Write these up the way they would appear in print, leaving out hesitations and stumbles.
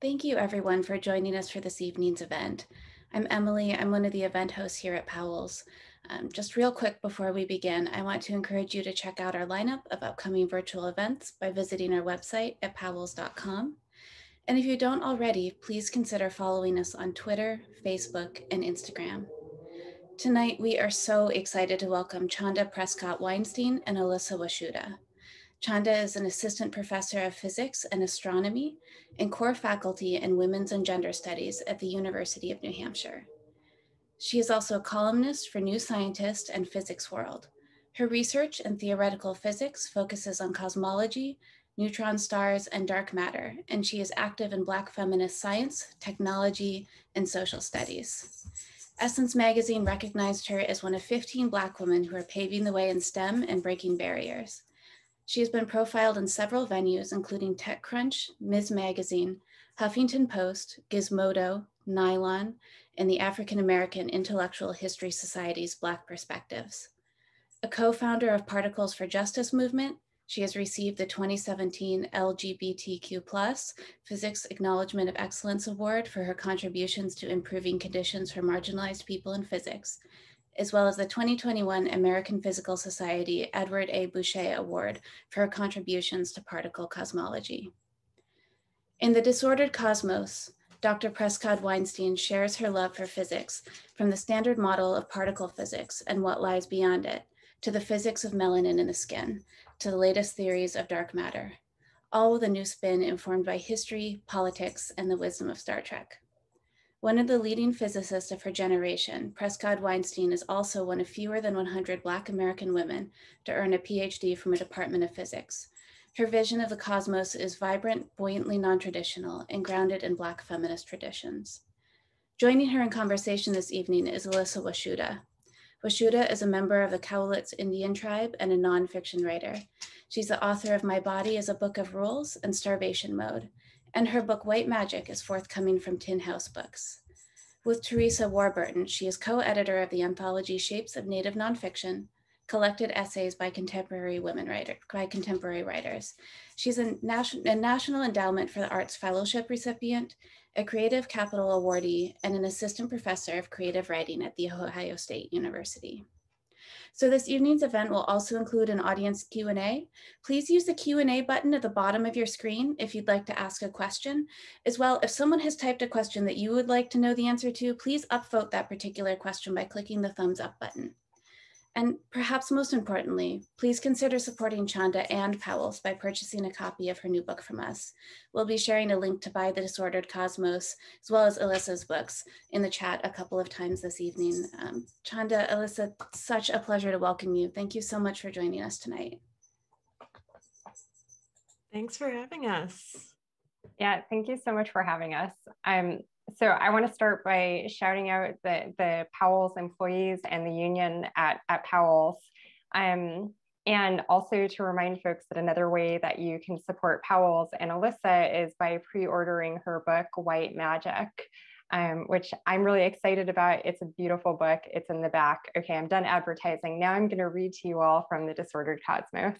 Thank you everyone for joining us for this evening's event. I'm Emily, I'm one of the event hosts here at Powell's. Just real quick before we begin, I want to encourage you to check out our lineup of upcoming virtual events by visiting our website at powells.com. And if you don't already, please consider following us on Twitter, Facebook, and Instagram. Tonight, we are so excited to welcome Chanda Prescod-Weinstein and Elissa Washuta. Chanda is an assistant professor of physics and astronomy and core faculty in women's and gender studies at the University of New Hampshire. She is also a columnist for New Scientist and Physics World. Her research in theoretical physics focuses on cosmology, neutron stars, and dark matter, and she is active in Black feminist science, technology, and social studies. Essence magazine recognized her as one of 15 Black women who are paving the way in STEM and breaking barriers. She has been profiled in several venues, including TechCrunch, Ms. Magazine, Huffington Post, Gizmodo, Nylon, and the African American Intellectual History Society's Black Perspectives. A co-founder of Particles for Justice movement, she has received the 2017 LGBTQ+ Physics Acknowledgement of Excellence Award for her contributions to improving conditions for marginalized people in physics, as well as the 2021 American Physical Society Edward A. Bouchet Award for her contributions to particle cosmology. In The Disordered Cosmos, Dr. Prescod-Weinstein shares her love for physics, from the standard model of particle physics and what lies beyond it, to the physics of melanin in the skin, to the latest theories of dark matter, all with a new spin informed by history, politics, and the wisdom of Star Trek. One of the leading physicists of her generation, Prescod-Weinstein is also one of fewer than 100 Black American women to earn a PhD from a department of physics. Her vision of the cosmos is vibrant, buoyantly non-traditional, and grounded in Black feminist traditions. Joining her in conversation this evening is Elissa Washuta. Washuta is a member of the Cowlitz Indian Tribe and a nonfiction writer. She's the author of My Body is a Book of Rules and Starvation Mode, and her book White Magic is forthcoming from Tin House Books. With Teresa Warburton, she is co-editor of the anthology Shapes of Native Nonfiction, collected essays by contemporary writers. She's a National Endowment for the Arts Fellowship recipient, a Creative Capital awardee, and an assistant professor of creative writing at The Ohio State University. So this evening's event will also include an audience Q&A. Please use the Q&A button at the bottom of your screen if you'd like to ask a question. As well, if someone has typed a question that you would like to know the answer to, please upvote that particular question by clicking the thumbs up button. And perhaps most importantly, please consider supporting Chanda and Powell's by purchasing a copy of her new book from us. We'll be sharing a link to buy The Disordered Cosmos, as well as Elissa's books, in the chat a couple of times this evening. Chanda, Elissa, such a pleasure to welcome you. Thank you so much for joining us tonight. Thanks for having us. Yeah, thank you so much for having us. So I want to start by shouting out the Powell's employees and the union at Powell's, and also to remind folks that another way that you can support Powell's and Elissa is by pre-ordering her book, White Magic, which I'm really excited about. It's a beautiful book. It's in the back. Okay, I'm done advertising. Now I'm going to read to you all from The Disordered Cosmos.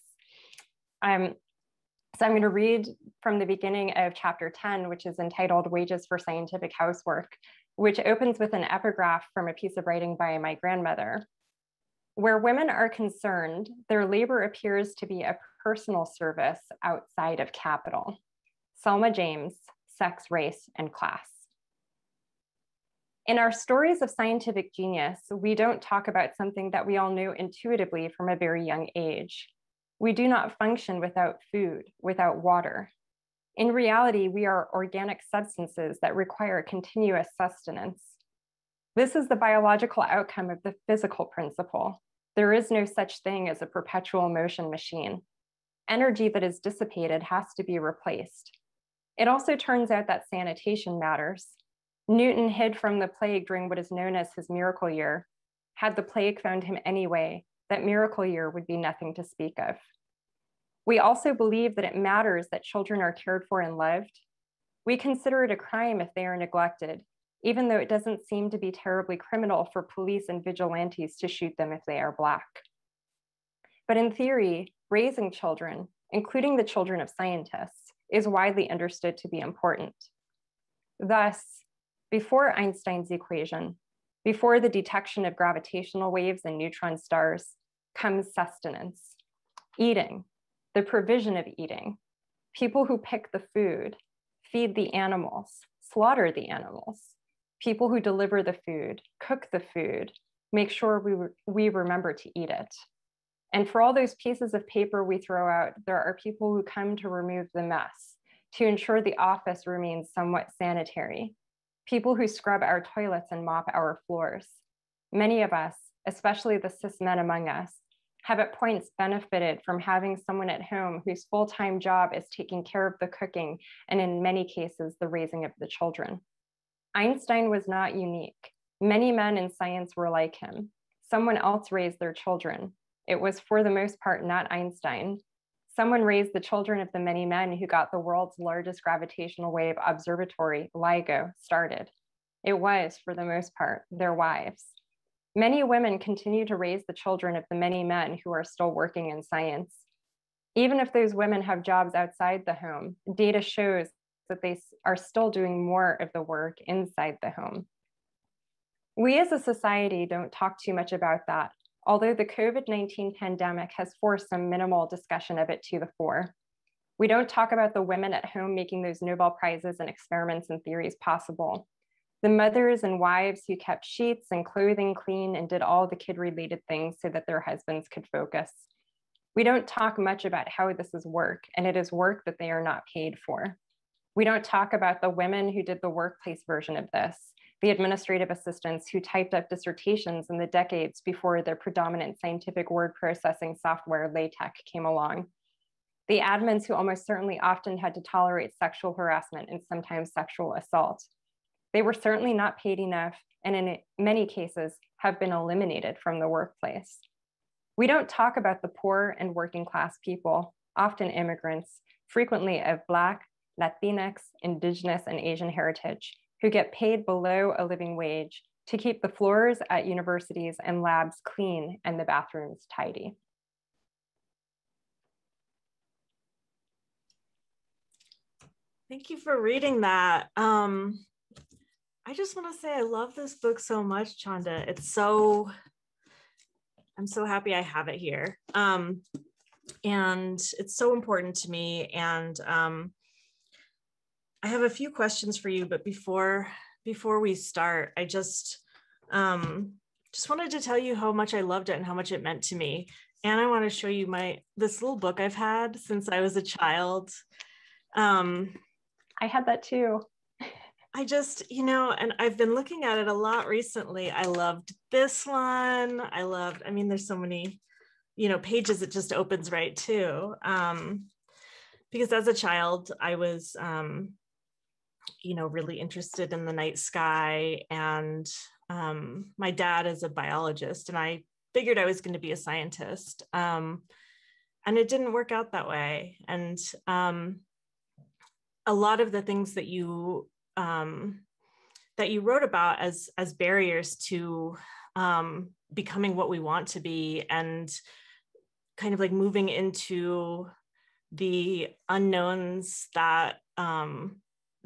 So I'm going to read from the beginning of chapter 10, which is entitled Wages for Scientific Housework, which opens with an epigraph from a piece of writing by my grandmother. Where women are concerned, their labor appears to be a personal service outside of capital. Selma James, Sex, Race, and Class. In our stories of scientific genius, we don't talk about something that we all knew intuitively from a very young age. We do not function without food, without water. In reality, we are organic substances that require continuous sustenance. This is the biological outcome of the physical principle. There is no such thing as a perpetual motion machine. Energy that is dissipated has to be replaced. It also turns out that sanitation matters. Newton hid from the plague during what is known as his miracle year. Had the plague found him anyway, that miracle year would be nothing to speak of. We also believe that it matters that children are cared for and loved. We consider it a crime if they are neglected, even though it doesn't seem to be terribly criminal for police and vigilantes to shoot them if they are Black. But in theory, raising children, including the children of scientists, is widely understood to be important. Thus, before Einstein's equation, before the detection of gravitational waves and neutron stars, comes sustenance, eating, the provision of eating. People who pick the food, feed the animals, slaughter the animals. People who deliver the food, cook the food, make sure we remember to eat it. And for all those pieces of paper we throw out, there are people who come to remove the mess, to ensure the office remains somewhat sanitary. People who scrub our toilets and mop our floors. Many of us, especially the cis men among us, have at points benefited from having someone at home whose full-time job is taking care of the cooking and in many cases, the raising of the children. Einstein was not unique. Many men in science were like him. Someone else raised their children. It was for the most part not Einstein. Someone raised the children of the many men who got the world's largest gravitational wave observatory, LIGO, started. It was, for the most part, their wives. Many women continue to raise the children of the many men who are still working in science. Even if those women have jobs outside the home, data shows that they are still doing more of the work inside the home. We as a society don't talk too much about that, although the COVID-19 pandemic has forced some minimal discussion of it to the fore. We don't talk about the women at home making those Nobel Prizes and experiments and theories possible. The mothers and wives who kept sheets and clothing clean and did all the kid-related things so that their husbands could focus. We don't talk much about how this is work, and it is work that they are not paid for. We don't talk about the women who did the workplace version of this, the administrative assistants who typed up dissertations in the decades before their predominant scientific word processing software, LaTeX, came along. The admins who almost certainly often had to tolerate sexual harassment and sometimes sexual assault. They were certainly not paid enough, and in many cases have been eliminated from the workplace. We don't talk about the poor and working class people, often immigrants, frequently of Black, Latinx, Indigenous, and Asian heritage, who get paid below a living wage to keep the floors at universities and labs clean and the bathrooms tidy. Thank you for reading that. I just want to say I love this book so much, Chanda. It's so, I'm so happy I have it here. And it's so important to me. And I have a few questions for you, but before we start, I just wanted to tell you how much I loved it and how much it meant to me. And I want to show you this little book I've had since I was a child. I had that too. I just, you know, and I've been looking at it a lot recently. I loved this one. I mean, there's so many, you know, pages it just opens right to. Because as a child, I was, you know, really interested in the night sky. And my dad is a biologist, and I figured I was going to be a scientist. And it didn't work out that way. And a lot of the things that you wrote about as barriers to becoming what we want to be and kind of like moving into the unknowns that,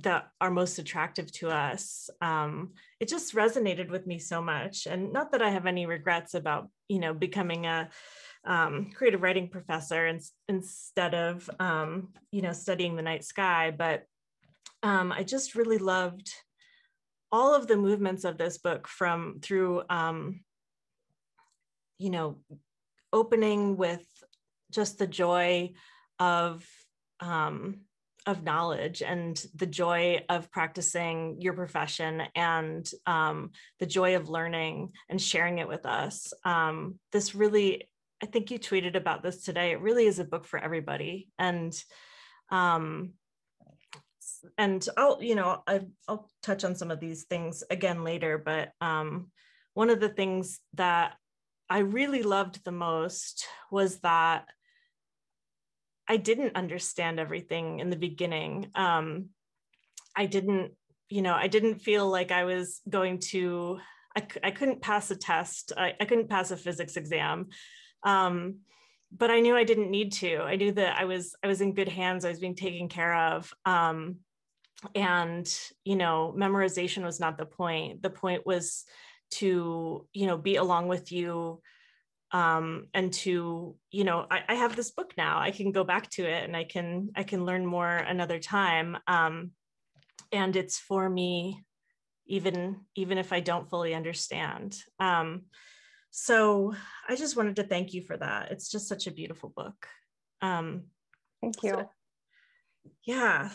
that are most attractive to us. It just resonated with me so much. And not that I have any regrets about, you know, becoming a creative writing professor instead of, you know, studying the night sky, but I just really loved all of the movements of this book from through, you know, opening with just the joy of knowledge and the joy of practicing your profession and the joy of learning and sharing it with us. This really, I think you tweeted about this today. It really is a book for everybody. And I'll, you know, I'll touch on some of these things again later, but one of the things that I really loved the most was that I didn't understand everything in the beginning. I didn't, you know, I didn't feel like I was going to, I couldn't pass a test. I couldn't pass a physics exam. But I knew I didn't need to. I knew that I was in good hands. I was being taken care of. And, you know, memorization was not the point. The point was to, you know, be along with you, and to, you know, I have this book now, I can go back to it and I can learn more another time. And it's for me, even if I don't fully understand. So I just wanted to thank you for that. It's just such a beautiful book. Thank you. So, yeah.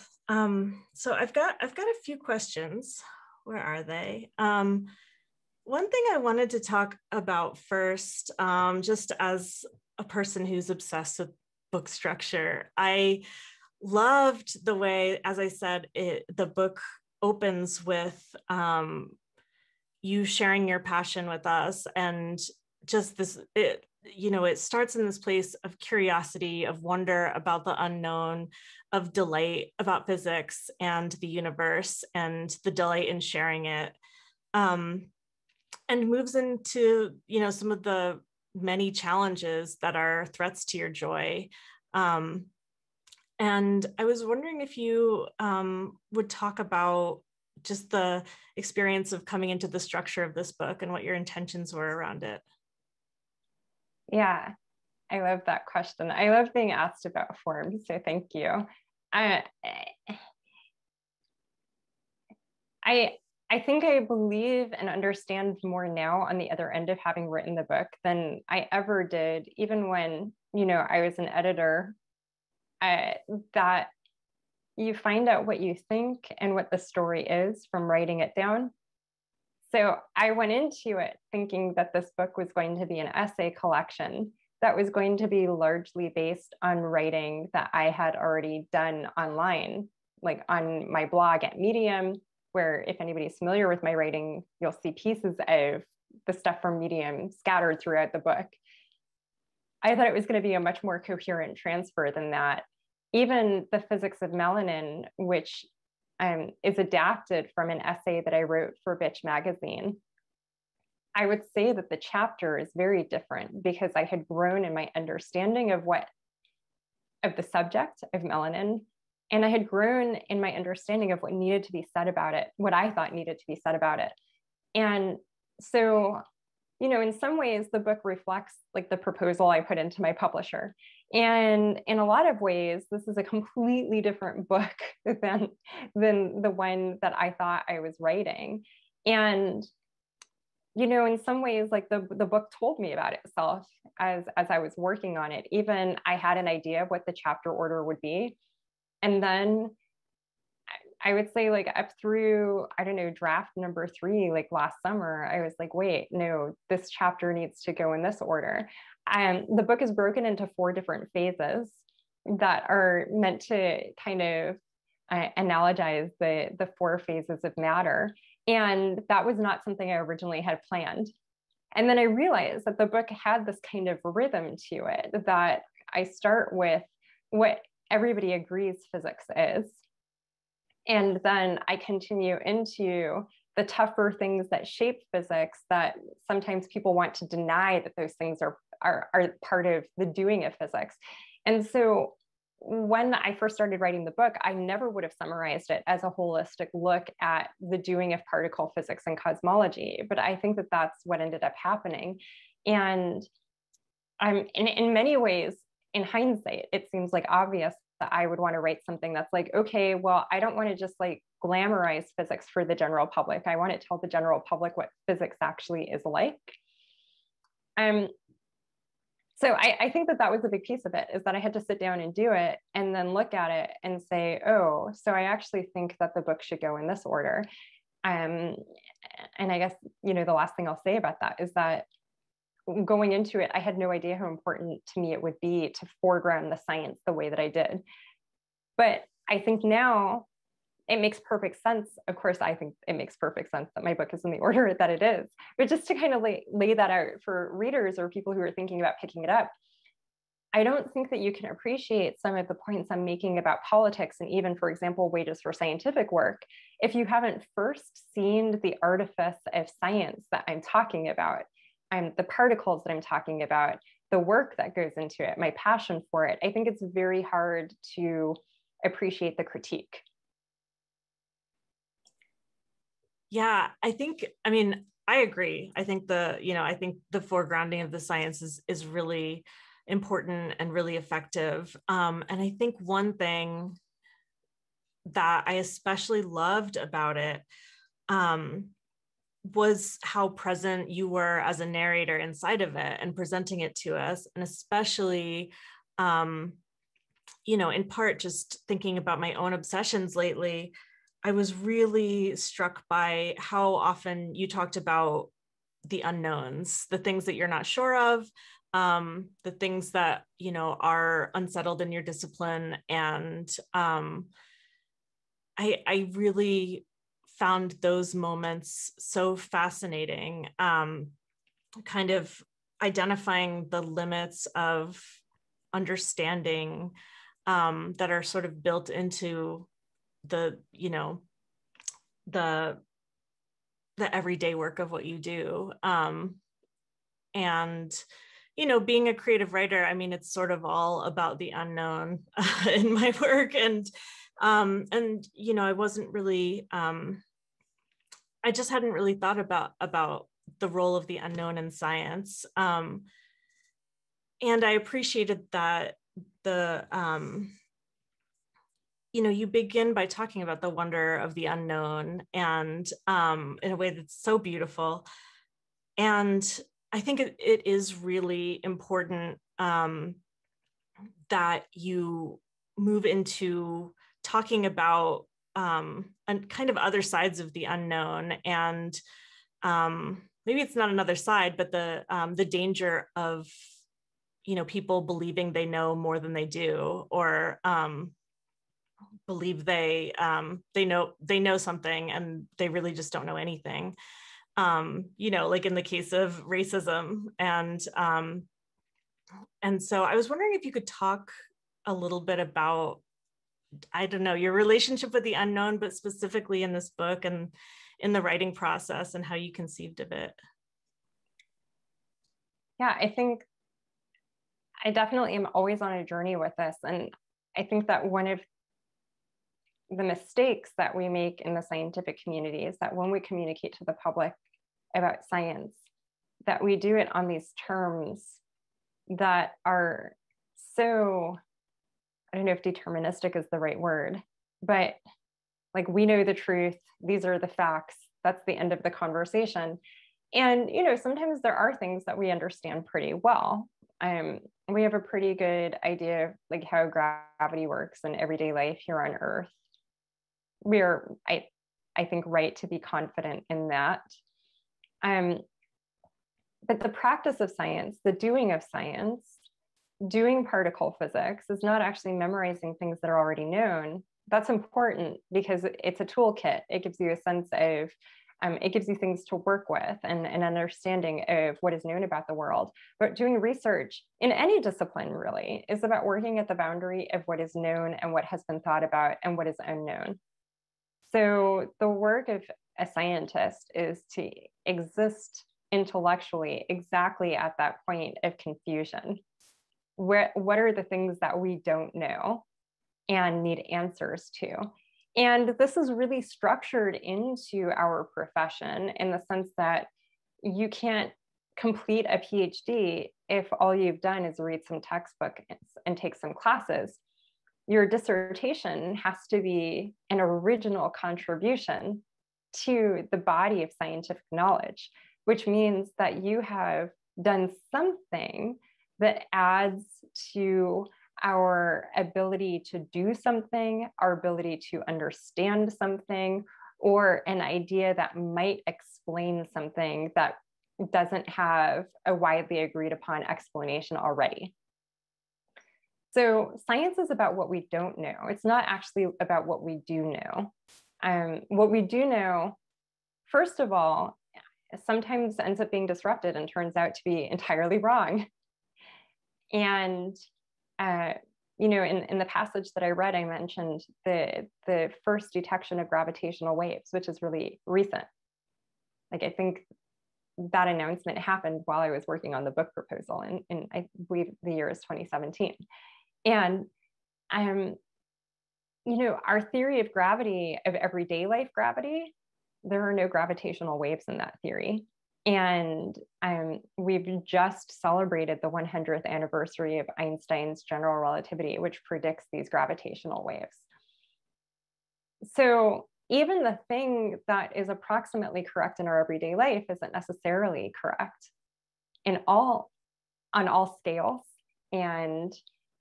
So I've got a few questions. Where are they? One thing I wanted to talk about first, just as a person who's obsessed with book structure, I loved the way, as I said, the book opens with you sharing your passion with us, and just this, you know, it starts in this place of curiosity, of wonder about the unknown, of delight about physics and the universe, and the delight in sharing it, and moves into, you know, some of the many challenges that are threats to your joy. And I was wondering if you would talk about just the experience of coming into the structure of this book and what your intentions were around it. Yeah, I love that question. I love being asked about form, so thank you. I think I believe and understand more now on the other end of having written the book than I ever did, even when, you know, I was an editor, that you find out what you think and what the story is from writing it down. So I went into it thinking that this book was going to be an essay collection that was going to be largely based on writing that I had already done online, like on my blog at Medium, where if anybody's familiar with my writing, you'll see pieces of the stuff from Medium scattered throughout the book. I thought it was going to be a much more coherent transfer than that. Even The Physics of Melanin, which is adapted from an essay that I wrote for Bitch Magazine, I would say that the chapter is very different because I had grown in my understanding of the subject of melanin, and I had grown in my understanding of what needed to be said about it, what I thought needed to be said about it. And so, you know, in some ways the book reflects like the proposal I put into my publisher. And in a lot of ways, this is a completely different book than the one that I thought I was writing. And, you know, in some ways, like the book told me about itself as I was working on it. Even I had an idea of what the chapter order would be. And then I would say, like, up through, I don't know, draft number 3, like last summer, I was like, wait, no, this chapter needs to go in this order. The book is broken into 4 different phases that are meant to kind of analogize the 4 phases of matter. And that was not something I originally had planned. And then I realized that the book had this kind of rhythm to it, that I start with what everybody agrees physics is. And then I continue into the tougher things that shape physics that sometimes people want to deny that those things are part of the doing of physics. And so when I first started writing the book, I never would have summarized it as a holistic look at the doing of particle physics and cosmology. But I think that that's what ended up happening. And in many ways, in hindsight, it seems like obvious that I would want to write something that's like, okay, well, I don't want to just like glamorize physics for the general public. I want to tell the general public what physics actually is like. So I think that was a big piece of it, is that I had to sit down and do it and then look at it and say, oh, so I actually think that the book should go in this order. And I guess, you know, the last thing I'll say about that is that going into it, I had no idea how important to me it would be to foreground the science the way that I did. But I think now it makes perfect sense. Of course, I think it makes perfect sense that my book is in the order that it is. But just to kind of lay that out for readers or people who are thinking about picking it up, I don't think that you can appreciate some of the points I'm making about politics and even, for example, wages for scientific work, if you haven't first seen the artifice of science that I'm talking about, the particles that I'm talking about, the work that goes into it, my passion for it. I think it's very hard to appreciate the critique. Yeah, I agree. I think the foregrounding of the sciences is really important and really effective. And I think one thing that I especially loved about it was how present you were as a narrator inside of it and presenting it to us. And especially, in part, just thinking about my own obsessions lately, I was really struck by how often you talked about the unknowns, the things that you're not sure of, the things that, are unsettled in your discipline. And I really found those moments so fascinating, kind of identifying the limits of understanding that are sort of built into the everyday work of what you do. Being a creative writer, it's sort of all about the unknown in my work. And I wasn't really, I just hadn't really thought about the role of the unknown in science. And I appreciated that you begin by talking about the wonder of the unknown and in a way that's so beautiful. And I think it is really important that you move into talking about and kind of other sides of the unknown, and maybe it's not another side, but the danger of, people believing they know more than they do, or believe they know something and they really just don't know anything. Like in the case of racism. And so I was wondering if you could talk a little bit about, your relationship with the unknown, but specifically in this book and in the writing process and how you conceived of it. Yeah, I think I definitely am always on a journey with this. And I think that one of the mistakes that we make in the scientific community is that when we communicate to the public about science, that we do it on these terms that are so, I don't know if deterministic is the right word, but like, we know the truth, these are the facts, that's the end of the conversation. And, sometimes there are things that we understand pretty well. We have a pretty good idea of like how gravity works in everyday life here on Earth. We're, I think, right to be confident in that. But the practice of science, the doing of science, doing particle physics is not actually memorizing things that are already known. That's important because it's a toolkit. It gives you a sense of, it gives you things to work with and an understanding of what is known about the world. But doing research in any discipline really is about working at the boundary of what is known and what has been thought about and what is unknown. So the work of a scientist is to exist intellectually exactly at that point of confusion. Where, what are the things that we don't know and need answers to? And this is really structured into our profession in the sense that you can't complete a PhD if all you've done is read some textbooks and take some classes. Your dissertation has to be an original contribution to the body of scientific knowledge, which means that you have done something that adds to our ability to do something, our ability to understand something, or an idea that might explain something that doesn't have a widely agreed upon explanation already. So science is about what we don't know. It's not actually about what we do know. What we do know, first of all, sometimes ends up being disrupted and turns out to be entirely wrong. And in the passage that I read, I mentioned the first detection of gravitational waves, which is really recent. Like, I think that announcement happened while I was working on the book proposal, and I believe the year is 2017. And, our theory of gravity, of everyday life gravity, there are no gravitational waves in that theory. And we've just celebrated the 100th anniversary of Einstein's general relativity, which predicts these gravitational waves. So even the thing that is approximately correct in our everyday life isn't necessarily correct in all, on all scales and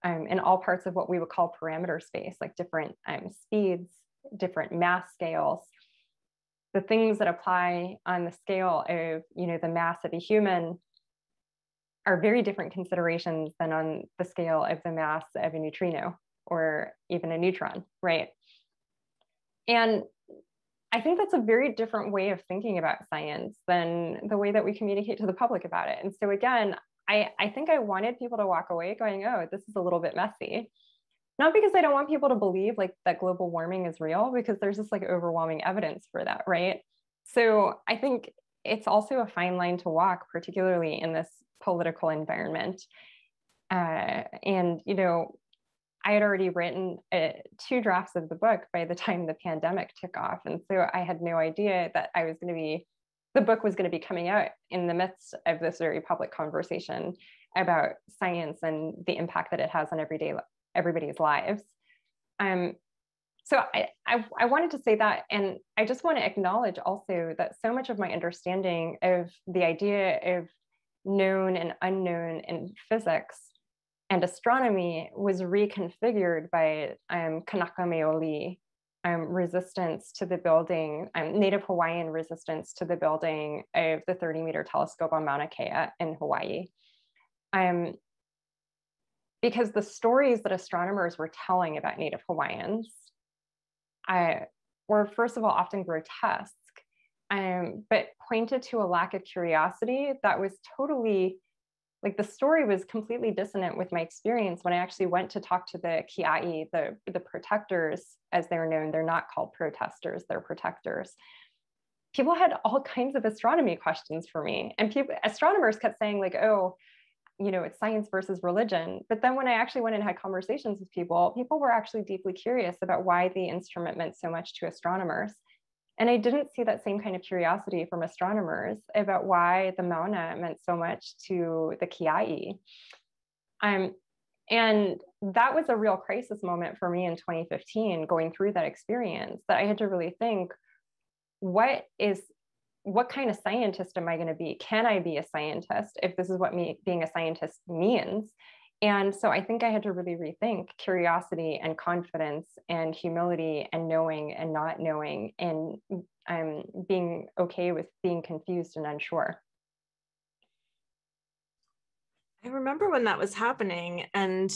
in all parts of what we would call parameter space, like different speeds, different mass scales. The things that apply on the scale of, you know, the mass of a human are very different considerations than on the scale of the mass of a neutrino or even a neutron, right? And I think that's a very different way of thinking about science than the way that we communicate to the public about it. And so again, I think I wanted people to walk away going, oh, this is a little bit messy. Not because I don't want people to believe like that global warming is real, because there's just like overwhelming evidence for that, right? So I think it's also a fine line to walk, particularly in this political environment. And, you know, I had already written 2 drafts of the book by the time the pandemic took off. And so I had no idea that I was going to be, the book was going to be coming out in the midst of this very public conversation about science and the impact that it has on everybody's lives. So I wanted to say that, and I just want to acknowledge also that so much of my understanding of the idea of known and unknown in physics and astronomy was reconfigured by Kanaka Maoli, resistance to the building, Native Hawaiian resistance to the building of the 30-meter telescope on Mauna Kea in Hawaii. Because the stories that astronomers were telling about Native Hawaiians were, first of all, often grotesque, but pointed to a lack of curiosity that was totally, like the story was completely dissonant with my experience when I actually went to talk to the Kia'i, the protectors, as they're known. They're not called protesters, they're protectors. People had all kinds of astronomy questions for me. And astronomers kept saying like, oh, you know, it's science versus religion. But then when I actually went and had conversations with people, people were actually deeply curious about why the instrument meant so much to astronomers. And I didn't see that same kind of curiosity from astronomers about why the Mauna meant so much to the Kia'i. And that was a real crisis moment for me in 2015, going through that experience, that I had to really think, what kind of scientist am I going to be? Can I be a scientist if this is what being a scientist means? And so I think I had to really rethink curiosity and confidence and humility and knowing and not knowing and being okay with being confused and unsure. I remember when that was happening and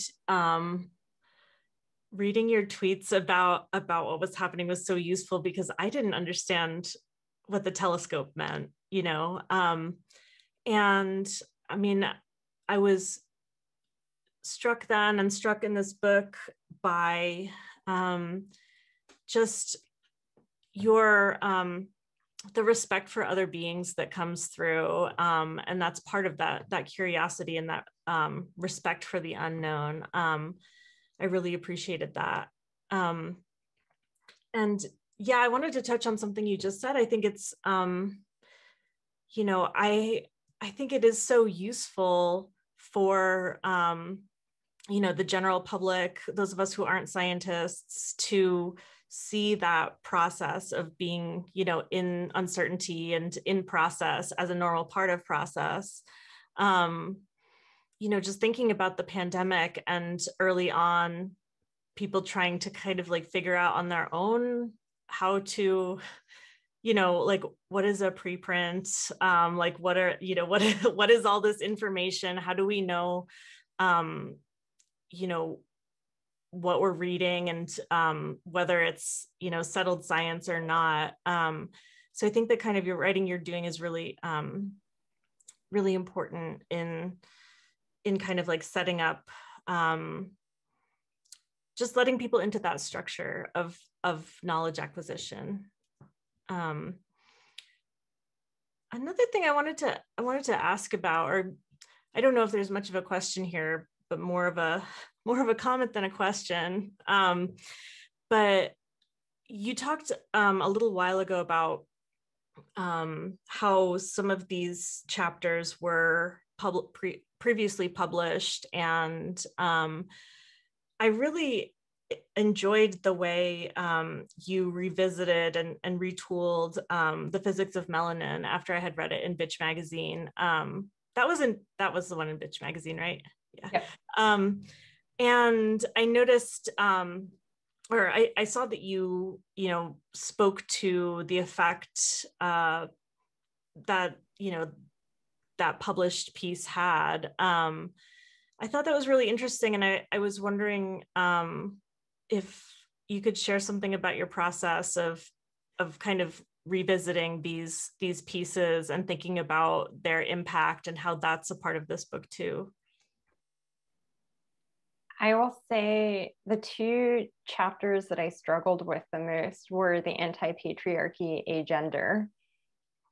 reading your tweets about what was happening was so useful because I didn't understand what the telescope meant, you know? And I mean, I was struck then and struck in this book by just your, the respect for other beings that comes through. And that's part of that curiosity and that respect for the unknown. I really appreciated that. And yeah, I wanted to touch on something you just said. I think it's, you know, I think it is so useful for, you know, the general public, those of us who aren't scientists, to see that process of being, you know, in uncertainty and in process as a normal part of process. You know, just thinking about the pandemic and early on, people trying to kind of like figure out on their own how to, you know, like, what is a preprint? Like, what are, you know, what is all this information? How do we know, you know, what we're reading and whether it's, you know, settled science or not? So I think the kind of your writing you're doing is really, really important in kind of like setting up, just letting people into that structure of knowledge acquisition. Another thing I wanted to ask about, or I don't know if there's much of a question here, but more of a comment than a question. But you talked a little while ago about how some of these chapters were previously published. And I really enjoyed the way you revisited and retooled The Physics of Melanin after I had read it in Bitch Magazine. That was the one in Bitch Magazine, right? Yeah. Yep. And I noticed, I saw that you spoke to the effect that published piece had. I thought that was really interesting. And I was wondering if you could share something about your process of kind of revisiting these pieces and thinking about their impact and how that's a part of this book too. I will say the two chapters that I struggled with the most were the anti-patriarchy, agender,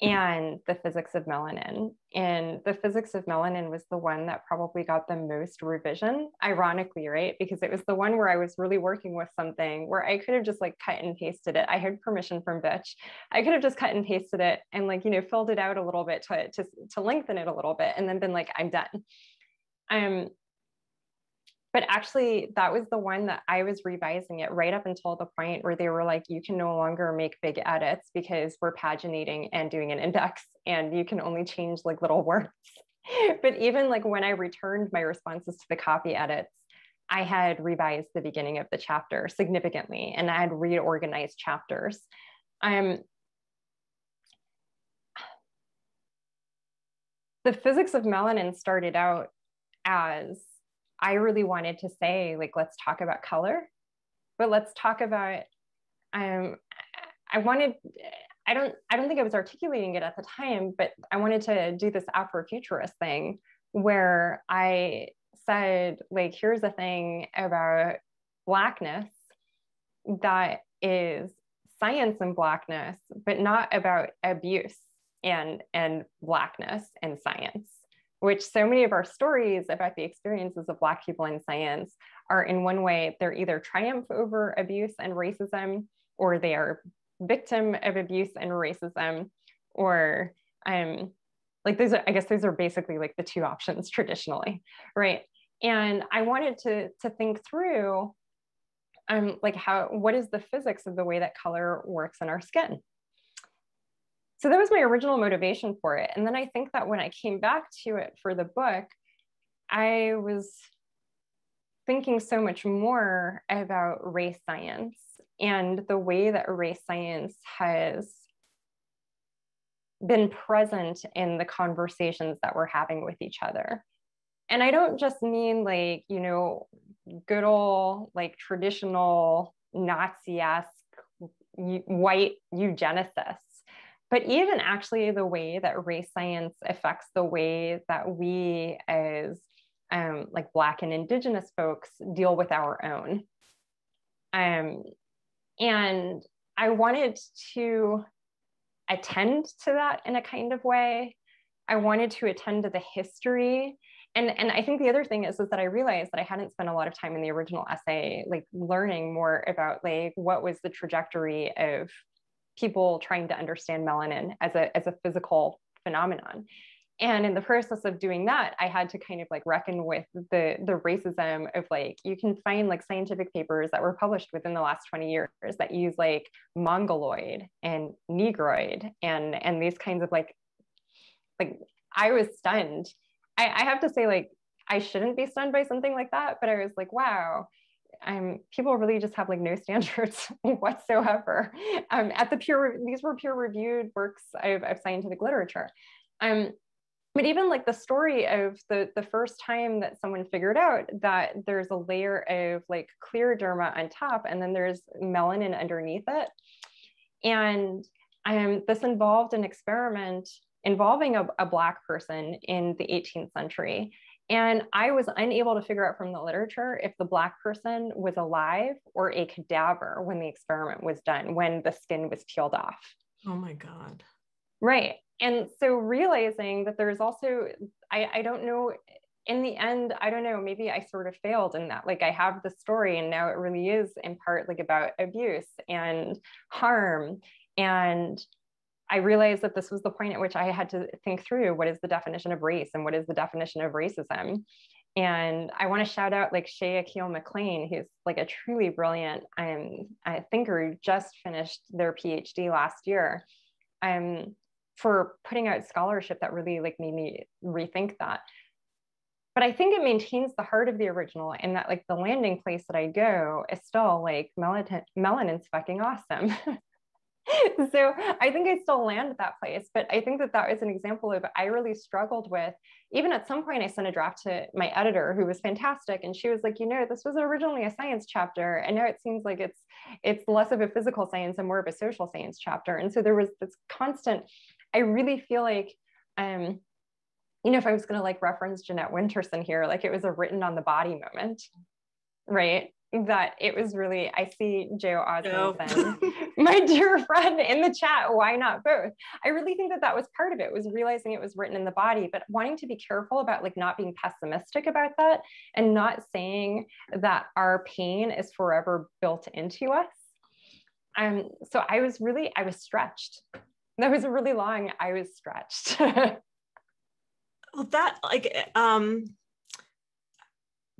and the physics of melanin. And the physics of melanin was the one that probably got the most revision, ironically, right? Because it was the one where I was really working with something where I could have just like cut and pasted it. I had permission from Bitch. I could have just cut and pasted it and filled it out a little bit to lengthen it a little bit and then been like, I'm done. But actually, that was the one that I was revising it right up until the point where they were like, you can no longer make big edits because we're paginating and doing an index and you can only change like little words. But even like when I returned my responses to the copy edits, I had revised the beginning of the chapter significantly and I had reorganized chapters. The Physics of Melanin started out as, I really wanted to say, like, let's talk about color, but let's talk about, I don't think I was articulating it at the time, but I wanted to do this Afrofuturist thing where I said, like, here's a thing about Blackness that is science and Blackness, but not about abuse and Blackness and science, which so many of our stories about the experiences of Black people in science are in one way, they're either triumph over abuse and racism, or they are victim of abuse and racism, or those are basically like the two options traditionally, right? And I wanted to think through what is the physics of the way that color works in our skin? So that was my original motivation for it. And then I think that when I came back to it for the book, I was thinking so much more about race science and the way that race science has been present in the conversations that we're having with each other. And I don't just mean like, good old like traditional Nazi-esque white eugenicists, but even actually the way that race science affects the way that we as Black and Indigenous folks deal with our own. And I wanted to attend to that in a kind of way. I wanted to attend to the history. And I think the other thing is that I realized that I hadn't spent a lot of time in the original essay, like learning more about like what was the trajectory of people trying to understand melanin as a physical phenomenon. And in the process of doing that, I had to kind of like reckon with the racism of like, you can find like scientific papers that were published within the last 20 years that use like mongoloid and negroid and these kinds of like I was stunned. I have to say, like, I shouldn't be stunned by something like that, but I was like, wow, people really just have like no standards whatsoever. These were peer-reviewed works of scientific literature. But even like the story of the first time that someone figured out that there's a layer of like clear derma on top and then there's melanin underneath it. And this involved an experiment involving a Black person in the 18th century. And I was unable to figure out from the literature if the Black person was alive or a cadaver when the experiment was done, when the skin was peeled off. Oh my God. Right. And so realizing that there's also, I don't know, in the end, I don't know, maybe I sort of failed in that. Like I have the story and now it really is in part like about abuse and harm. And I realized that this was the point at which I had to think through what is the definition of race and what is the definition of racism. And I want to shout out like Shea Akil McLean, who's like a truly brilliant thinker who just finished their PhD last year, for putting out scholarship that really like made me rethink that. But I think it maintains the heart of the original, and that like the landing place that I go is still like melanin's fucking awesome. So I think I still land at that place, but I think that that was an example of, I really struggled with, even at some point I sent a draft to my editor who was fantastic. And she was like, you know, this was originally a science chapter, and now it seems like it's less of a physical science and more of a social science chapter. And so there was this constant, I really feel like, you know, if I was going to like reference Jeanette Winterson here, like it was a written on the body moment, right? That it was really, I see Joe Osmondson, my dear friend in the chat, why not both? I really think that that was part of it, was realizing it was written in the body, but wanting to be careful about like not being pessimistic about that and not saying that our pain is forever built into us. So I was really, I was stretched. That was really long, I was stretched. Well, that like,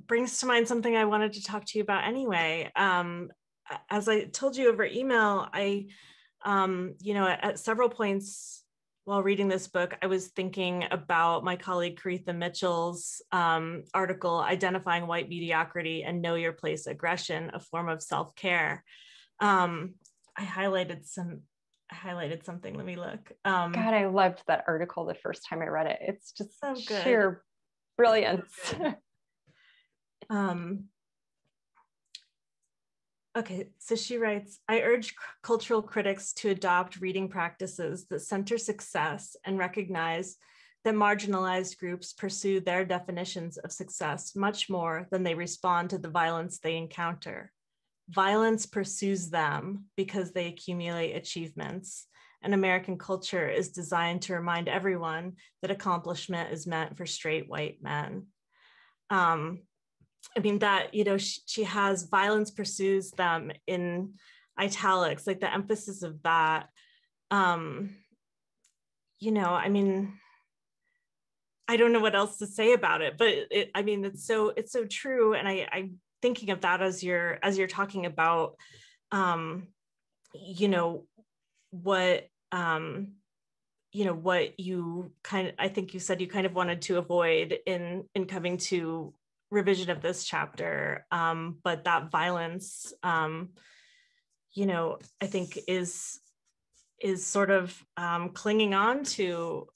brings to mind something I wanted to talk to you about anyway. As I told you over email, I, you know, at several points while reading this book, I was thinking about my colleague Caretha Mitchell's article, Identifying White Mediocrity and Know Your Place Aggression, a Form of Self-Care. I highlighted something, let me look. God, I loved that article the first time I read it. It's just so good. Sheer brilliance. So okay, so she writes, I urge cultural critics to adopt reading practices that center success and recognize that marginalized groups pursue their definitions of success much more than they respond to the violence they encounter. Violence pursues them because they accumulate achievements, and American culture is designed to remind everyone that accomplishment is meant for straight white men. I mean, that, you know, she has violence pursues them in italics, like the emphasis of that. You know, I mean, I don't know what else to say about it, but it, I mean, it's so true. And I'm thinking of that as you're talking about, you know, what, you know, what you kind of, I think you said you kind of wanted to avoid in coming to revision of this chapter, but that violence, you know, I think is sort of clinging on to,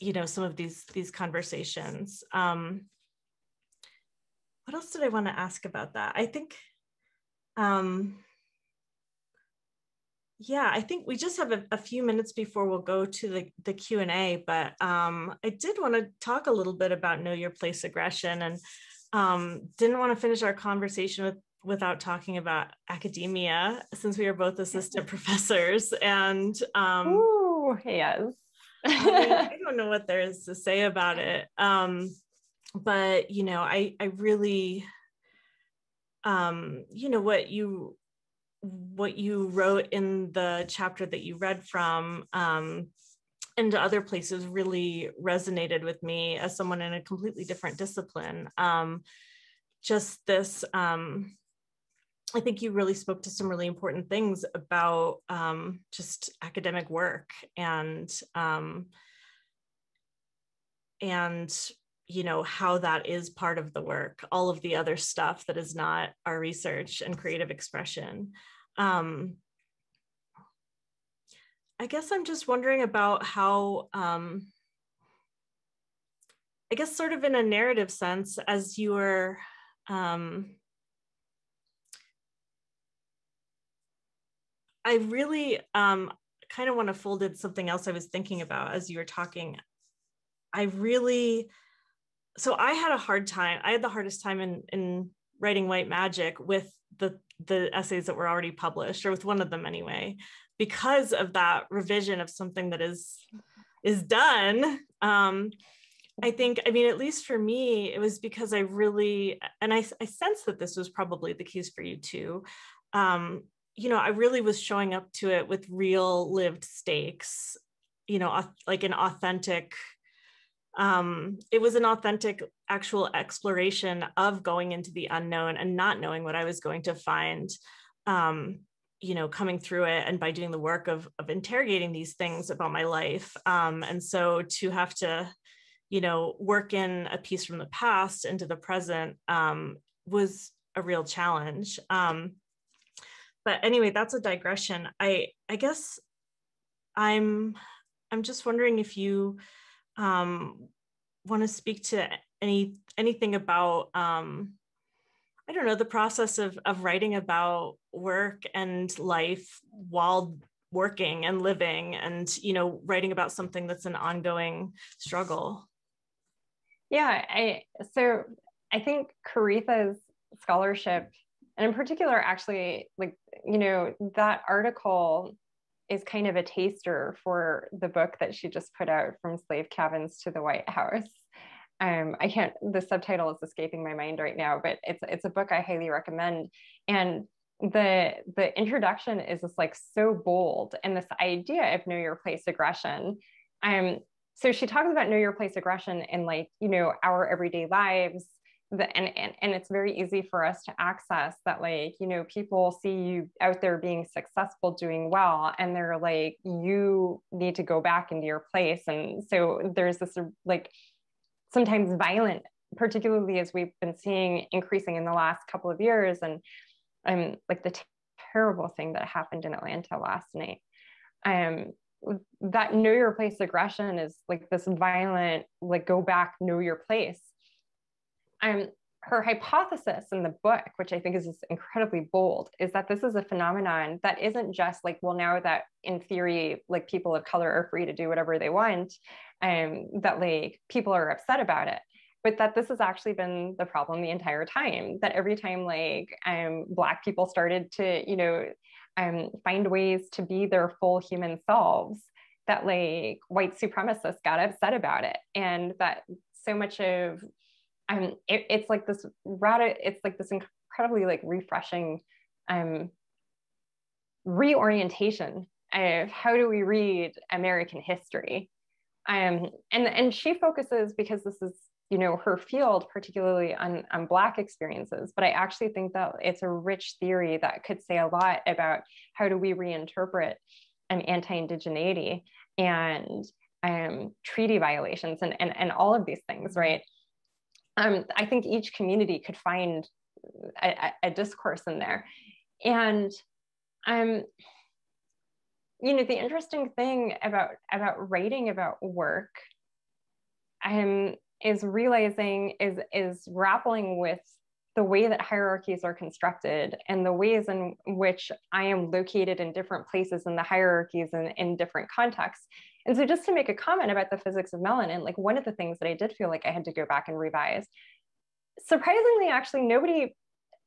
you know, some of these conversations. What else did I want to ask about that? I think, yeah, I think we just have a few minutes before we'll go to the Q&A, but I did want to talk a little bit about Know Your Place Aggression, and didn't want to finish our conversation without talking about academia, since we are both assistant professors. And ooh, yes. I don't know what there is to say about it. But, you know, I really, you know, what you wrote in the chapter that you read from and to other places really resonated with me as someone in a completely different discipline. Just this, I think you really spoke to some really important things about just academic work and, you know, how that is part of the work, all of the other stuff that is not our research and creative expression. I guess I'm just wondering about how, I guess sort of in a narrative sense, as you were, I really kind of want to fold in something else I was thinking about as you were talking. So I had a hard time, I had the hardest time in writing White Magic with the essays that were already published, or with one of them anyway, because of that revision of something that is done. I think, I mean, at least for me, it was because I really, and I sense that this was probably the case for you too. You know, I really was showing up to it with real lived stakes you know, like an authentic, it was an authentic actual exploration of going into the unknown and not knowing what I was going to find, you know, coming through it, and by doing the work of interrogating these things about my life. And so to have to, you know, work in a piece from the past into the present was a real challenge. But anyway, that's a digression. I guess I'm just wondering if you want to speak to anything about, I don't know, the process of writing about work and life while working and living, and, you know, writing about something that's an ongoing struggle. Yeah, so I think Caritha's scholarship, and in particular, actually, like, you know, that article is kind of a taster for the book that she just put out, From Slave Cabins to the White House. I can't, the subtitle is escaping my mind right now, but it's a book I highly recommend. And the introduction is just like so bold, and this idea of know your place aggression. So she talks about know your place aggression in, like, you know, our everyday lives. And it's very easy for us to access that, like, you know, people see you out there being successful, doing well, and they're like, you need to go back into your place. And so there's this, like, sometimes violent, particularly as we've been seeing increasing in the last couple of years. And like the terrible thing that happened in Atlanta last night, that know your place aggression is like this violent, like, go back, know your place. Her hypothesis in the book, which I think is just incredibly bold, is that this is a phenomenon that isn't just like, well, now that in theory, like, people of color are free to do whatever they want, that, like, people are upset about it, but that this has actually been the problem the entire time, that every time, like, Black people started to, you know, find ways to be their full human selves, that, like, white supremacists got upset about it. And that so much of, it's like this incredibly, like, refreshing reorientation of how do we read American history, and she focuses, because this is, you know, her field, particularly on Black experiences, but I actually think that it's a rich theory that could say a lot about how do we reinterpret anti-indigeneity and treaty violations and all of these things, right? I think each community could find a discourse in there. And, you know, the interesting thing about writing about work is realizing, is grappling with the way that hierarchies are constructed and the ways in which I am located in different places in the hierarchies and in different contexts. And so just to make a comment about the physics of melanin, like, one of the things that I did feel like I had to go back and revise, surprisingly, actually, nobody,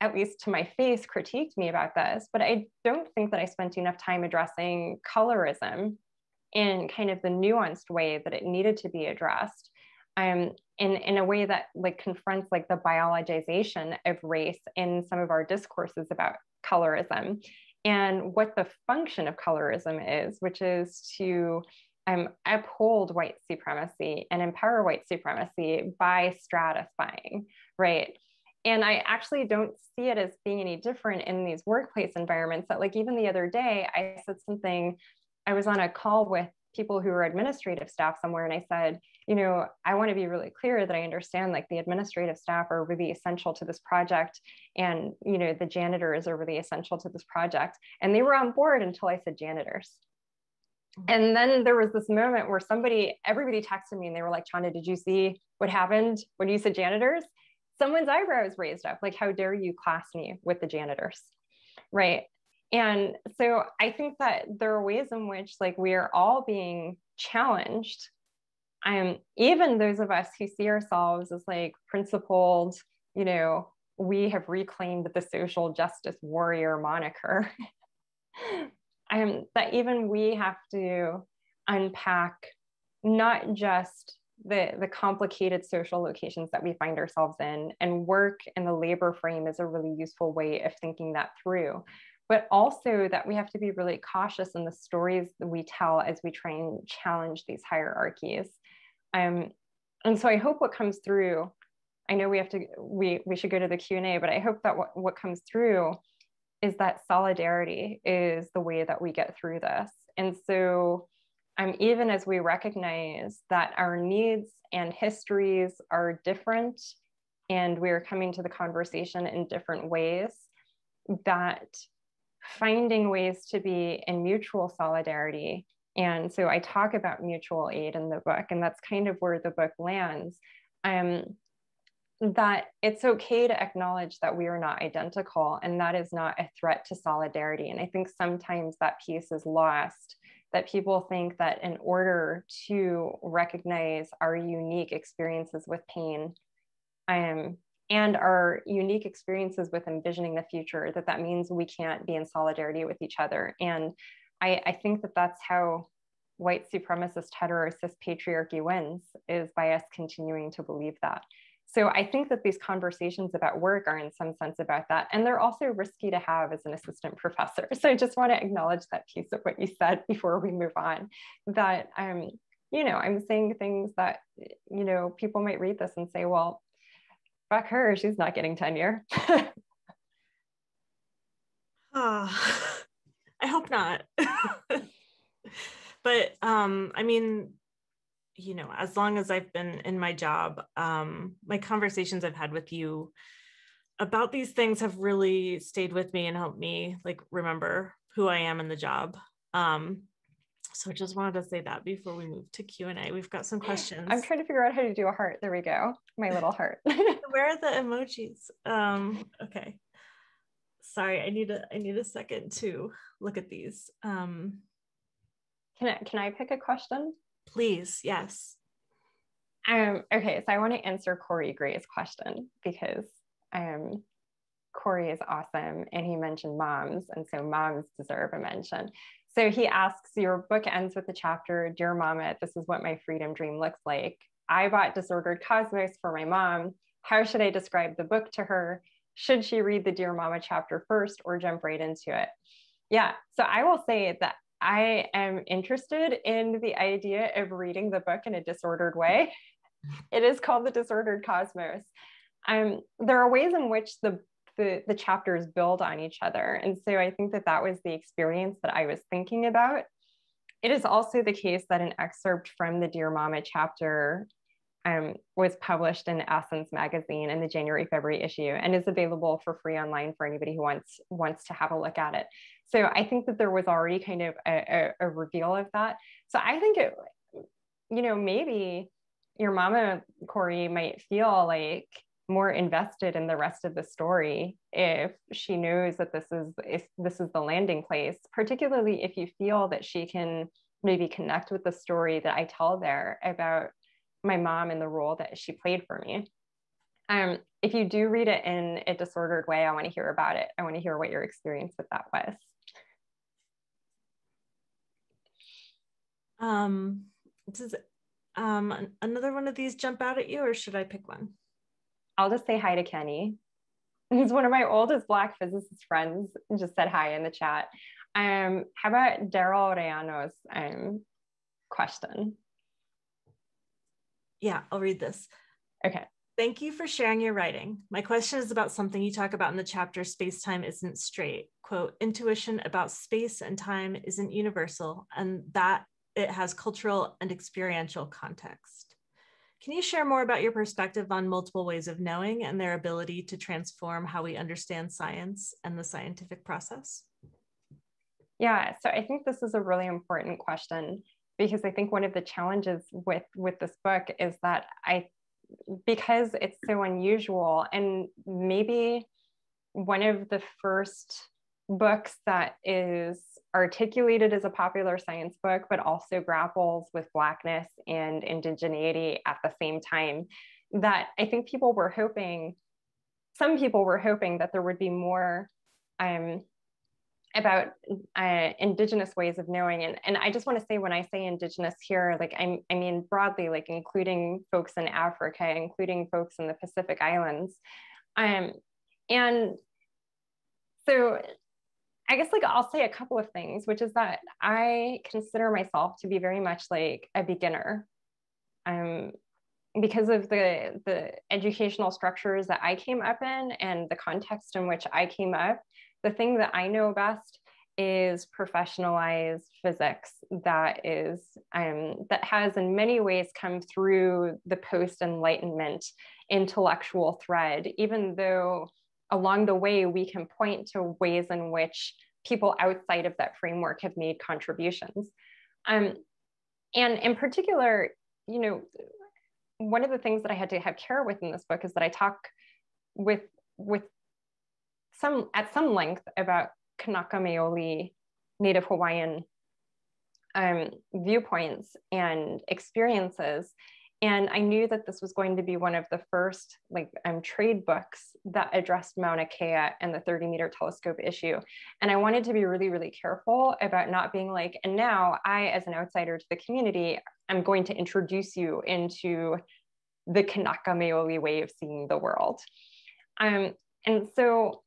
at least to my face, critiqued me about this, but I don't think that I spent enough time addressing colorism in kind of the nuanced way that it needed to be addressed, in a way that, like, confronts, like, the biologization of race in some of our discourses about colorism and what the function of colorism is, which is to uphold white supremacy and empower white supremacy by stratifying, right? And I actually don't see it as being any different in these workplace environments. That, like, even the other day, I said something, I was on a call with people who are administrative staff somewhere, and I said, you know, I want to be really clear that I understand, like, the administrative staff are really essential to this project, and, you know, the janitors are really essential to this project. And they were on board until I said janitors. And then there was this moment where everybody texted me and they were like, Chanda, did you see what happened when you said janitors? Someone's eyebrows raised up, like, how dare you class me with the janitors, right? And so I think that there are ways in which, like, we are all being challenged. Even those of us who see ourselves as, like, principled, you know, we have reclaimed the social justice warrior moniker. That even we have to unpack not just the complicated social locations that we find ourselves in, and work in the labor frame is a really useful way of thinking that through, but also that we have to be really cautious in the stories that we tell as we try and challenge these hierarchies. And so I hope what comes through, I know we have to, we should go to the Q&A, but I hope that what comes through is that solidarity is the way that we get through this. And so even as we recognize that our needs and histories are different and we're coming to the conversation in different ways, that finding ways to be in mutual solidarity. And so I talk about mutual aid in the book, and that's kind of where the book lands. That it's okay to acknowledge that we are not identical, and that is not a threat to solidarity. And I think sometimes that piece is lost, that people think that in order to recognize our unique experiences with pain and our unique experiences with envisioning the future, that that means we can't be in solidarity with each other. And I think that that's how white supremacist heterosis patriarchy wins, is by us continuing to believe that. So I think that these conversations about work are in some sense about that. And they're also risky to have as an assistant professor. So I just want to acknowledge that piece of what you said before we move on, that, you know, I'm saying things that, you know, people might read this and say, well, fuck her, she's not getting tenure. I hope not. But I mean, you know, as long as I've been in my job, my conversations I've had with you about these things have really stayed with me and helped me like remember who I am in the job. So I just wanted to say that before we move to Q&A. We've got some questions. I'm trying to figure out how to do a heart. There we go. My little heart. Where are the emojis? Okay. Sorry, I need a second to look at these. Can I pick a question? Please, yes. Okay, so I want to answer Corey Gray's question, because Corey is awesome, and he mentioned moms, and so moms deserve a mention. So he asks, your book ends with the chapter, "Dear Mama, this is what my freedom dream looks like. I bought Disordered Cosmos for my mom. How should I describe the book to her? Should she read the Dear Mama chapter first or jump right into it?" Yeah, so I will say that I am interested in the idea of reading the book in a disordered way. It is called The Disordered Cosmos. There are ways in which the chapters build on each other. And so I think that that was the experience that I was thinking about. It is also the case that an excerpt from the Dear Mama chapter was published in Essence magazine in the January-February issue, and is available for free online for anybody who wants to have a look at it. So I think that there was already kind of a reveal of that. So I think it, you know, maybe your mama, Corey, might feel like more invested in the rest of the story if she knows that this is the landing place, particularly if you feel that she can maybe connect with the story that I tell there about my mom and the role that she played for me. If you do read it in a disordered way, I want to hear about it. I want to hear what your experience with that was. Does another one of these jump out at you, or should I pick one? I'll just say hi to Kenny. He's one of my oldest Black physicist friends, and just said hi in the chat. How about Daryl Reano's question? Yeah, I'll read this. Okay. Thank you for sharing your writing. My question is about something you talk about in the chapter, Space-Time Isn't Straight. Quote, "Intuition about space and time isn't universal, and that it has cultural and experiential context." Can you share more about your perspective on multiple ways of knowing and their ability to transform how we understand science and the scientific process? Yeah, so I think this is a really important question, because I think one of the challenges with this book is that because it's so unusual, and maybe one of the first books that is articulated as a popular science book, but also grapples with Blackness and indigeneity at the same time, that I think people were hoping, some people were hoping that there would be more about indigenous ways of knowing. And I just want to say, when I say indigenous here, like I mean broadly, like including folks in Africa, including folks in the Pacific Islands. And so I guess like I'll say a couple of things, which is that I consider myself to be very much like a beginner. Because of the educational structures that I came up in and the context in which I came up, the thing that I know best is professionalized physics that is, that has in many ways come through the post-Enlightenment intellectual thread, even though along the way we can point to ways in which people outside of that framework have made contributions. And in particular, you know, one of the things that I had to have care with in this book is that I talk at some length about Kanaka Maoli, Native Hawaiian viewpoints and experiences. And I knew that this was going to be one of the first like trade books that addressed Mauna Kea and the 30-meter telescope issue. And I wanted to be really, really careful about not being like, and now I, as an outsider to the community, I'm going to introduce you into the Kanaka Maoli way of seeing the world. And so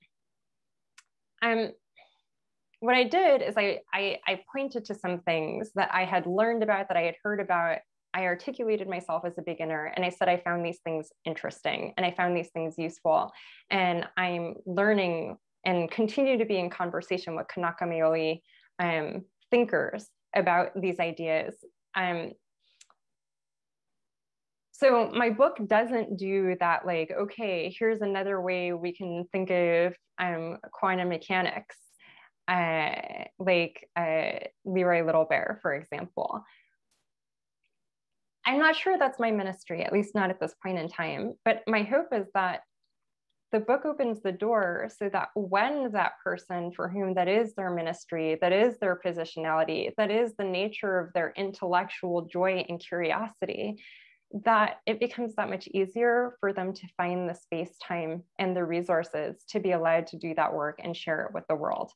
what I did is I pointed to some things that I had learned about, that I had heard about. I articulated myself as a beginner, and I said I found these things interesting and I found these things useful, and I'm learning and continue to be in conversation with Kanaka Maoli thinkers about these ideas. So my book doesn't do that like, okay, here's another way we can think of quantum mechanics, like Leroy Little Bear, for example. I'm not sure that's my ministry, at least not at this point in time, but my hope is that the book opens the door so that when that person for whom that is their ministry, that is their positionality, that is the nature of their intellectual joy and curiosity, that it becomes that much easier for them to find the space, time, and the resources to be allowed to do that work and share it with the world.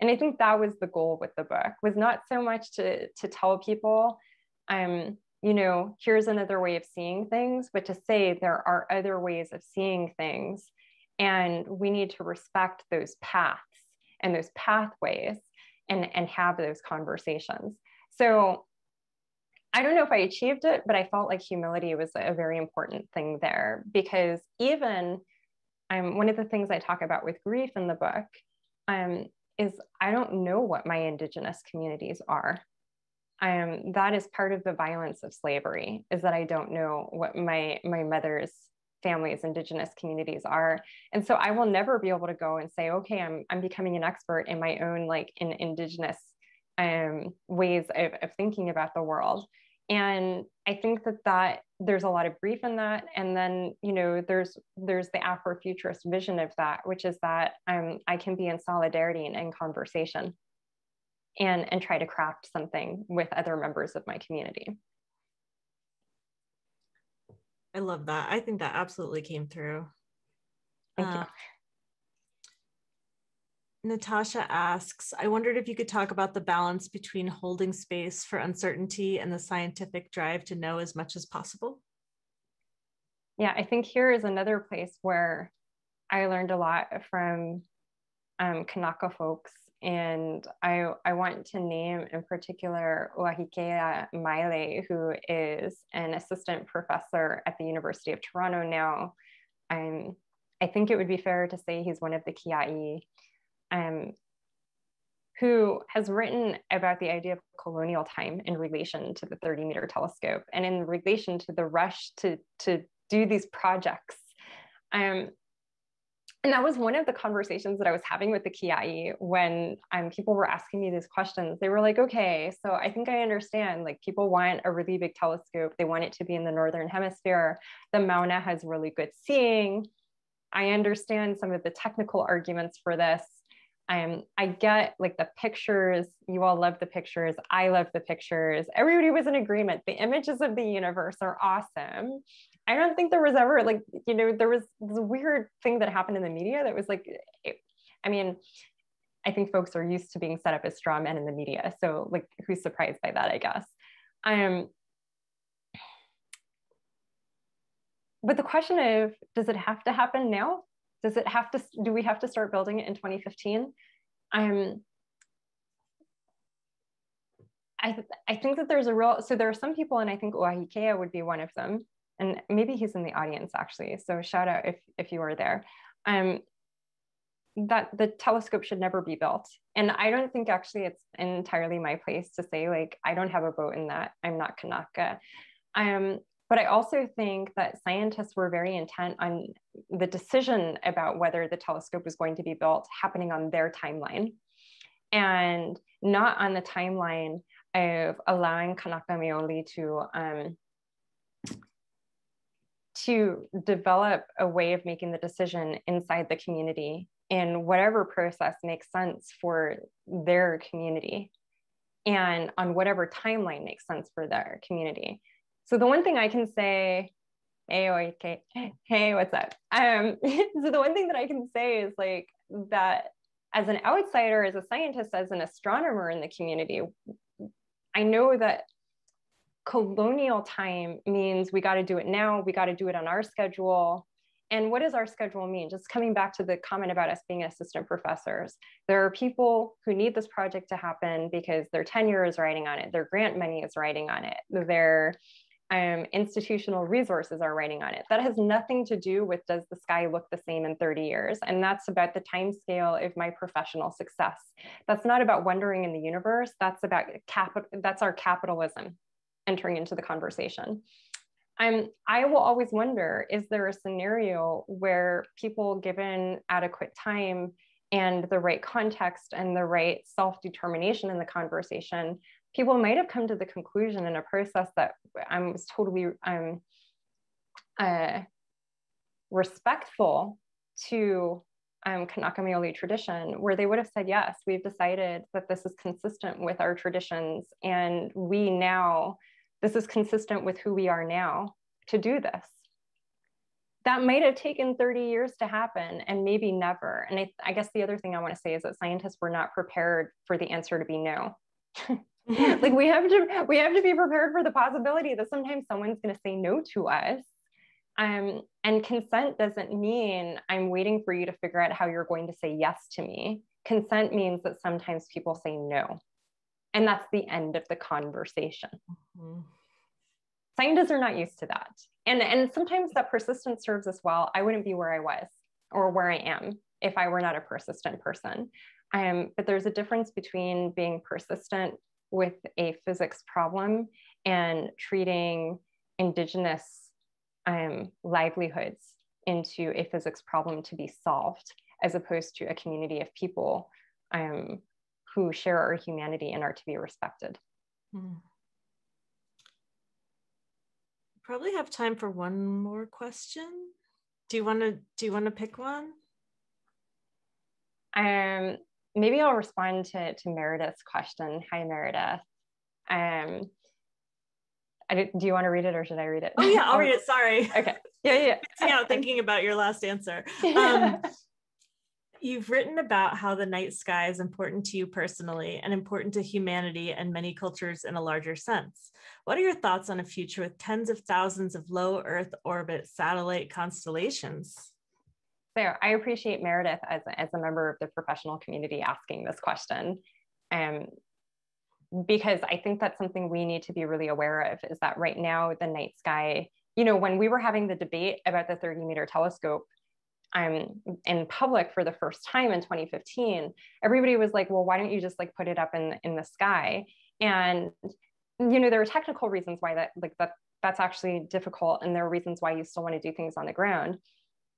And I think that was the goal with the book, was not so much to tell people, you know, here's another way of seeing things, but to say there are other ways of seeing things, and we need to respect those paths and those pathways and have those conversations. So I don't know if I achieved it, but I felt like humility was a very important thing there, because even one of the things I talk about with grief in the book is I don't know what my Indigenous communities are. That is part of the violence of slavery, is that I don't know what my mother's family's Indigenous communities are. And so I will never be able to go and say, okay, I'm becoming an expert in my own, like, in Indigenous ways of thinking about the world. And I think that there's a lot of grief in that. And then, you know, there's the Afrofuturist vision of that, which is that I can be in solidarity and in conversation and try to craft something with other members of my community. I love that. I think that absolutely came through. Thank you. Natasha asks, I wondered if you could talk about the balance between holding space for uncertainty and the scientific drive to know as much as possible. Yeah, I think here is another place where I learned a lot from Kanaka folks. And I want to name in particular Kahikea Maile, who is an assistant professor at the University of Toronto now. I think it would be fair to say he's one of the Kia'i, who has written about the idea of colonial time in relation to the 30-meter telescope and in relation to the rush to do these projects. And that was one of the conversations that I was having with the Kia'i when people were asking me these questions. They were like, okay, so I think I understand, like, people want a really big telescope. They want it to be in the Northern Hemisphere. The Mauna has really good seeing. I understand some of the technical arguments for this. I get, like, the pictures. You all love the pictures. I love the pictures. Everybody was in agreement. The images of the universe are awesome. I don't think there was ever, like, you know, there was this weird thing that happened in the media that was like, I mean, I think folks are used to being set up as straw men in the media. So, like, who's surprised by that, I guess. But the question of, does it have to happen now? Do we have to start building it in 2015? I think that there's a real, so there are some people, and I think Kahikea would be one of them, and maybe he's in the audience actually, so shout out if you are there, that the telescope should never be built. And I don't think actually it's entirely my place to say, like, I don't have a vote in that, I'm not Kanaka. But I also think that scientists were very intent on the decision about whether the telescope was going to be built happening on their timeline, and not on the timeline of allowing Kanaka Maoli to develop a way of making the decision inside the community in whatever process makes sense for their community and on whatever timeline makes sense for their community. So the one thing I can say, hey, what's up? So the one thing that I can say is, like, that as an outsider, as a scientist, as an astronomer in the community, I know that colonial time means we got to do it now, we got to do it on our schedule. And what does our schedule mean? Just coming back to the comment about us being assistant professors, there are people who need this project to happen because their tenure is riding on it, their grant money is riding on it, their institutional resources are riding on it. That has nothing to do with does the sky look the same in 30 years? And that's about the time scale of my professional success. That's not about wondering in the universe, that's about that's our capitalism entering into the conversation. I will always wonder, is there a scenario where people given adequate time and the right context and the right self-determination in the conversation, people might have come to the conclusion in a process that was totally respectful to Kanaka Maoli tradition, where they would have said, yes, we've decided that this is consistent with our traditions, and we now, this is consistent with who we are now to do this. That might have taken 30 years to happen, and maybe never. And I guess the other thing I want to say is that scientists were not prepared for the answer to be no. Like, we have to be prepared for the possibility that sometimes someone's going to say no to us. And consent doesn't mean I'm waiting for you to figure out how you're going to say yes to me. Consent means that sometimes people say no. And that's the end of the conversation. Mm-hmm. Scientists are not used to that. And sometimes that persistence serves us well. I wouldn't be where I was or where I am if I were not a persistent person. But there's a difference between being persistent with a physics problem and treating Indigenous livelihoods into a physics problem to be solved, as opposed to a community of people who share our humanity and are to be respected. Hmm. Probably have time for one more question. Do you want to pick one? Maybe I'll respond to Meredith's question. Hi, Meredith. Do you want to read it, or should I read it? Oh yeah, I'll read it. Sorry. Okay. Yeah. Now thinking about your last answer. You've written about how the night sky is important to you personally and important to humanity and many cultures in a larger sense. What are your thoughts on a future with tens of thousands of low Earth orbit satellite constellations? So I appreciate Meredith as a member of the professional community asking this question, because I think that's something we need to be really aware of, is that right now the night sky, you know, when we were having the debate about the 30-meter telescope, in public for the first time in 2015, everybody was like, well, why don't you just, like, put it up in the sky? And, you know, there are technical reasons why that's actually difficult. And there are reasons why you still want to do things on the ground.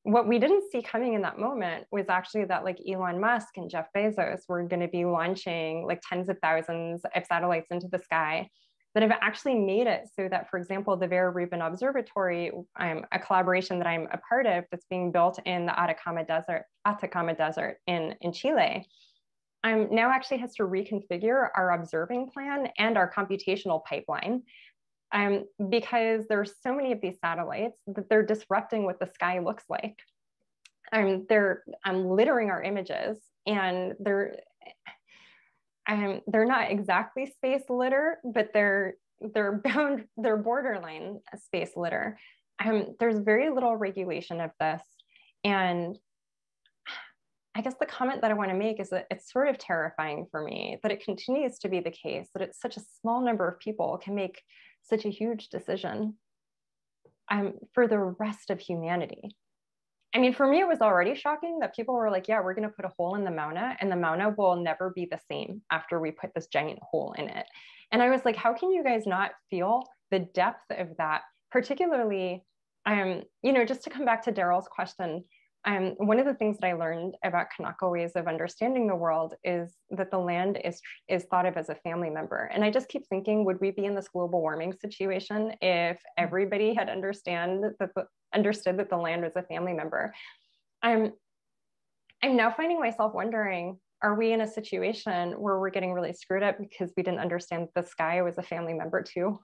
What we didn't see coming in that moment was actually that, like, Elon Musk and Jeff Bezos were going to be launching, like, tens of thousands of satellites into the sky that have actually made it so that, for example, the Vera Rubin Observatory, a collaboration that I'm a part of that's being built in the Atacama Desert in Chile, now actually has to reconfigure our observing plan and our computational pipeline, because there's so many of these satellites that they're disrupting what the sky looks like. They're littering our images, and they're not exactly space litter, but they're borderline space litter. There's very little regulation of this, and I guess the comment that I want to make is that it's sort of terrifying for me that it continues to be the case that it's such a small number of people can make such a huge decision for the rest of humanity. I mean, for me, it was already shocking that people were like, yeah, we're going to put a hole in the Mauna and the Mauna will never be the same after we put this giant hole in it. And I was like, how can you guys not feel the depth of that? Particularly, you know, just to come back to Daryl's question, one of the things that I learned about Kanaka ways of understanding the world is that the land is thought of as a family member. And I just keep thinking, would we be in this global warming situation if everybody had understood that the land was a family member? I'm now finding myself wondering, are we in a situation where we're getting really screwed up because we didn't understand that the sky was a family member too?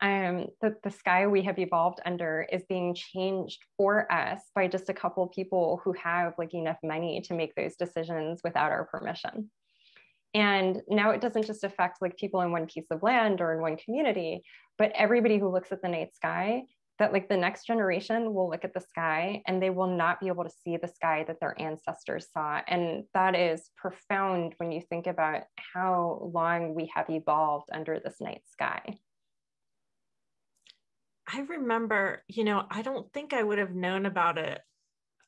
That the sky we have evolved under is being changed for us by just a couple people who have like enough money to make those decisions without our permission. And now it doesn't just affect like people in one piece of land or in one community, but everybody who looks at the night sky, that like the next generation will look at the sky and they will not be able to see the sky that their ancestors saw. And that is profound when you think about how long we have evolved under this night sky. I remember, you know, I don't think I would have known about it.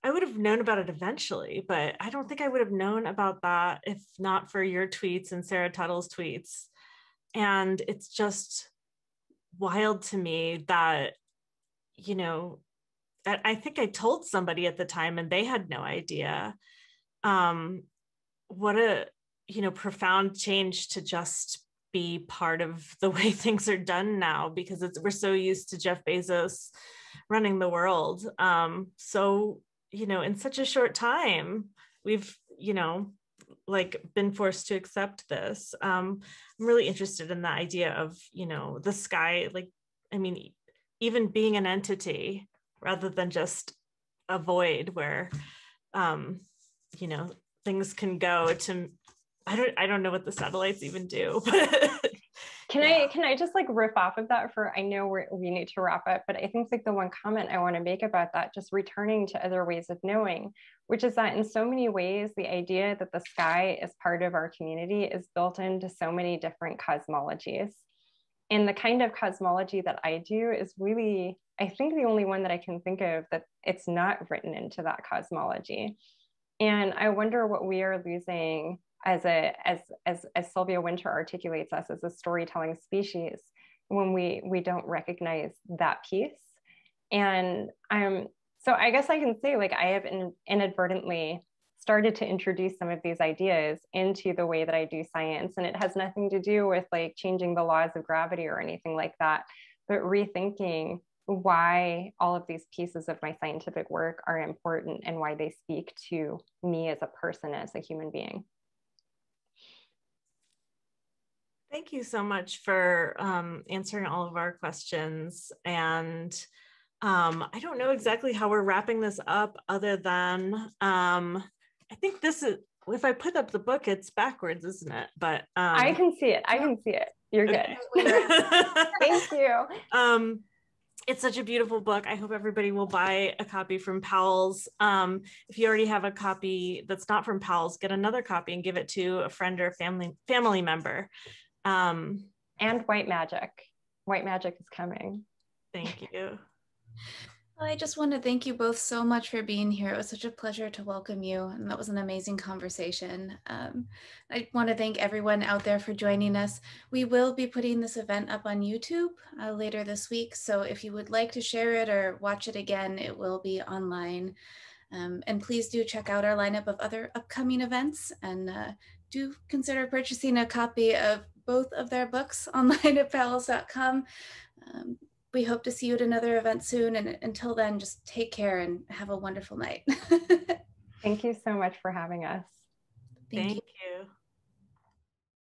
I would have known about it eventually, but I don't think I would have known about that if not for your tweets and Sarah Tuttle's tweets. And it's just wild to me that, you know, I think I told somebody at the time and they had no idea. What a, you know, profound change to just be part of the way things are done now, because it's, we're so used to Jeff Bezos running the world. So, you know, in such a short time, we've, you know, like been forced to accept this. I'm really interested in the idea of, you know, the sky, like, I mean, even being an entity rather than just a void where, you know, things can go to, I don't know what the satellites even do. But can I just like riff off of that for, I know we need to wrap up, but I think like the one comment I want to make about that, just returning to other ways of knowing, which is that in so many ways, the idea that the sky is part of our community is built into so many different cosmologies. And the kind of cosmology that I do is really, I think the only one that I can think of that it's not written into that cosmology. And I wonder what we are losing as Sylvia Winter articulates us as a storytelling species when we don't recognize that piece. And so I guess I can say like I have inadvertently started to introduce some of these ideas into the way that I do science, and it has nothing to do with like changing the laws of gravity or anything like that, but rethinking why all of these pieces of my scientific work are important and why they speak to me as a person, as a human being. Thank you so much for answering all of our questions. And I don't know exactly how we're wrapping this up other than, I think this is, if I put up the book, it's backwards, isn't it? But I can see it, I can see it. You're okay. Good. Thank you. It's such a beautiful book. I hope everybody will buy a copy from Powell's. If you already have a copy that's not from Powell's, get another copy and give it to a friend or a family member. And White Magic. White Magic is coming. Thank you. Well, I just want to thank you both so much for being here. It was such a pleasure to welcome you, and that was an amazing conversation. I want to thank everyone out there for joining us. We will be putting this event up on YouTube later this week, so if you would like to share it or watch it again, it will be online. And please do check out our lineup of other upcoming events, and do consider purchasing a copy of both of their books online at powells.com. We hope to see you at another event soon. And until then, just take care and have a wonderful night. Thank you so much for having us. Thank you.